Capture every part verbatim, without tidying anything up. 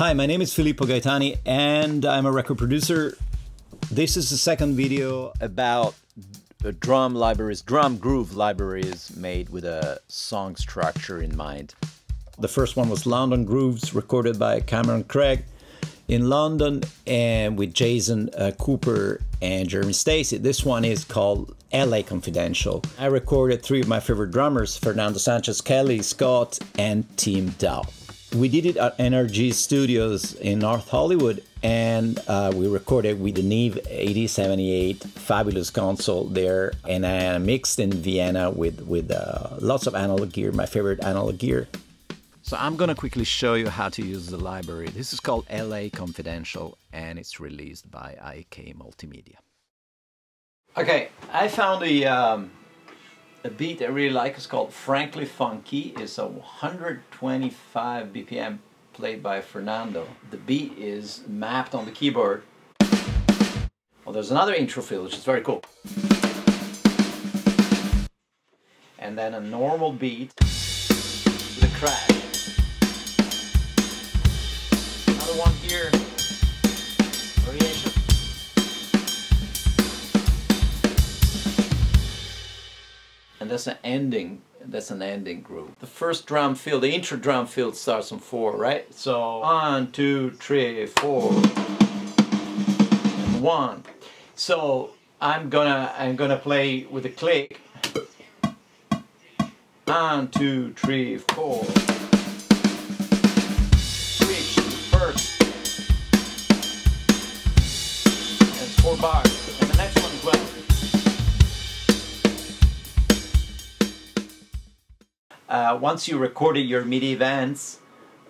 Hi, my name is Filippo Gaetani and I'm a record producer. This is the second video about drum libraries, drum groove libraries made with a song structure in mind. The first one was London Grooves, recorded by Cameron Craig in London and with Jason uh, Cooper and Jeremy Stacy. This one is called L A Confidential. I recorded three of my favorite drummers, Fernando Sanchez, Kellii Scott and Tim Dow. We did it at N R G Studios in North Hollywood, and uh, we recorded with the Neve eighty seventy-eight fabulous console there, and I mixed in Vienna with, with uh, lots of analog gear, my favorite analog gear. So I'm gonna quickly show you how to use the library. This is called L A Confidential, and it's released by I K Multimedia. Okay, I found a, um, a beat I really like. It's called Frankly Funky. It's a one hundred twenty-five B P M played by Fernando. The beat is mapped on the keyboard. Well, there's another intro fill, which is very cool. And then a normal beat with a crash. Another one here. Variation. And that's an ending, that's an ending groove. The first drum fill, the intro drum fill starts on four, right? So one, two, three, four, and one. So I'm gonna, I'm gonna play with a click. One, two, three, four. Switch to the first. And four bars. And the next one as well. Uh, once you recorded your MIDI events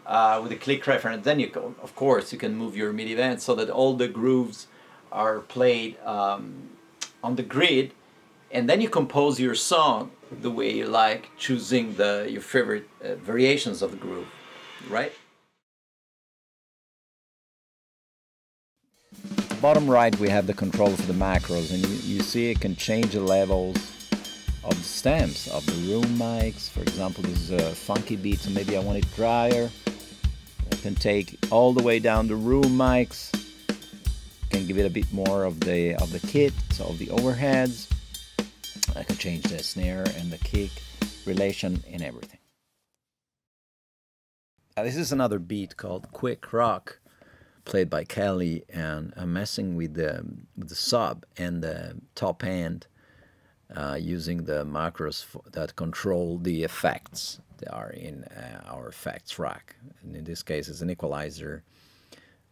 uh, with a click reference, then you can, of course, you can move your MIDI events so that all the grooves are played um, on the grid, and then you compose your song the way you like, choosing the your favorite uh, variations of the groove, right? Bottom right, we have the control for the macros, and you, you see it can change the levels of the stems, of the room mics. For example, this is a funky beat, so maybe I want it drier. I can take all the way down the room mics, can give it a bit more of the of the kit, so of the overheads. I can change the snare and the kick relation and everything. Now, this is another beat called Quick Rock, played by Kellii, and I'm messing with the, with the sub and the top end. Uh, using the macros that control the effects that are in uh, our effects rack. And in this case, it's an equalizer,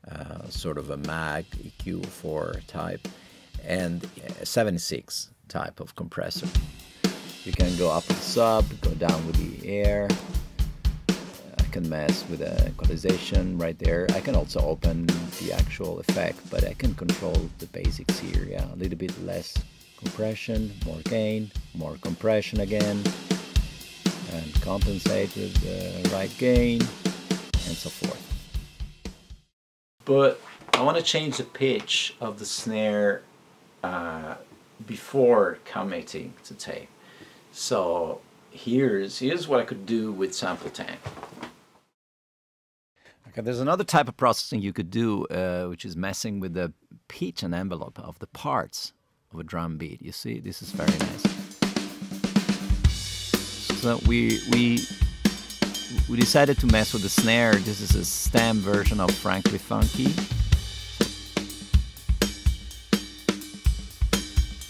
uh, sort of a MAG E Q four type, and a seventy-six type of compressor. You can go up with the sub, go down with the air. I can mess with the equalization right there. I can also open the actual effect, but I can control the basics here, yeah, a little bit less compression, more gain, more compression again, and compensate with the right gain, and so forth. But I want to change the pitch of the snare uh, before committing to tape. So here's, here's what I could do with Sample Tank. Okay, there's another type of processing you could do, uh, which is messing with the pitch and envelope of the parts of a drum beat. You see, this is very nice. So we we we decided to mess with the snare. This is a stem version of Frankly Funky,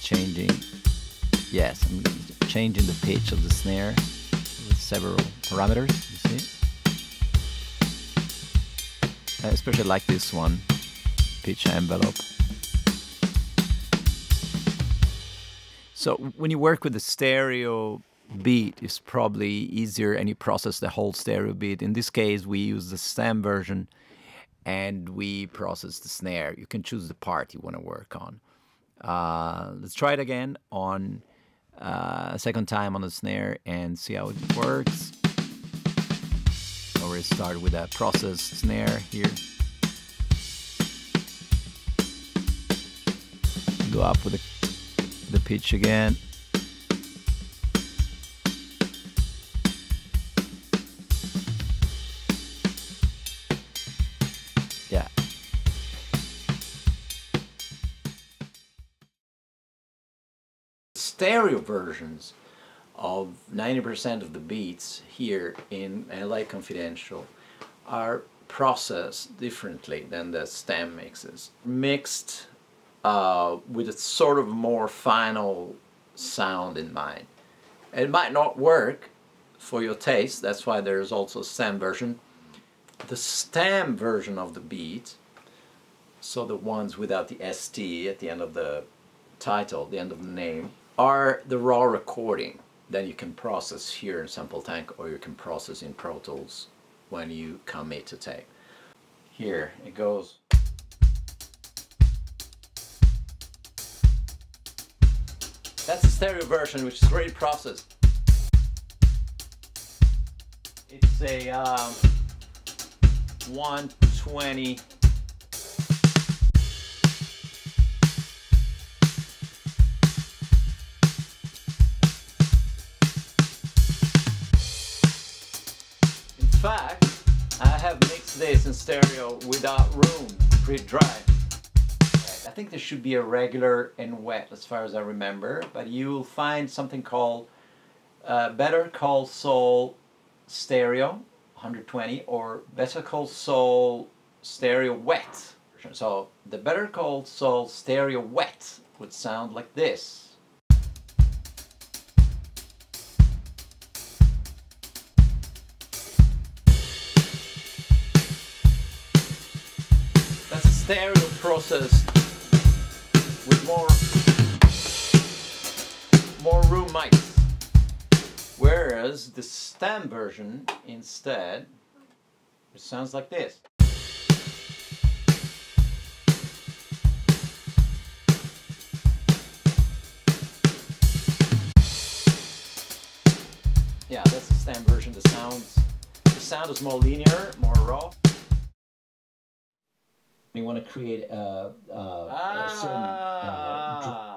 changing yes I'm changing the pitch of the snare with several parameters, you see. I especially like this one, pitch envelope. So when you work with a stereo beat, it's probably easier and you process the whole stereo beat. In this case, we use the stem version and we process the snare. You can choose the part you want to work on. Uh, let's try it again on uh, a second time on the snare and see how it works. So we'll start with a processed snare here. Go up with a the pitch again, stereo versions of ninety percent of the beats here in L A Confidential are processed differently than the stem mixes. Mixed uh, with a sort of more final sound in mind. It might not work for your taste, that's why there's also a stem version. The stem version of the beat, so the ones without the S T at the end of the title, the end of the name, are the raw recording that you can process here in Sample Tank, or you can process in Pro Tools when you commit to tape. Here it goes. That's the stereo version, which is really processed. It's a um, one twenty. In fact, I have mixed this in stereo without room, pre-dry. I think there should be a regular and wet as far as I remember, but you'll find something called uh, Better Call Soul Stereo one twenty or Better Call Soul Stereo Wet. So the Better Call Soul Stereo Wet would sound like this. Stereo process with more more room mics, whereas the stem version instead it sounds like this. Yeah, that's the stem version. The sounds the sound is more linear, more raw. You want to create a, a, ah. a certain uh,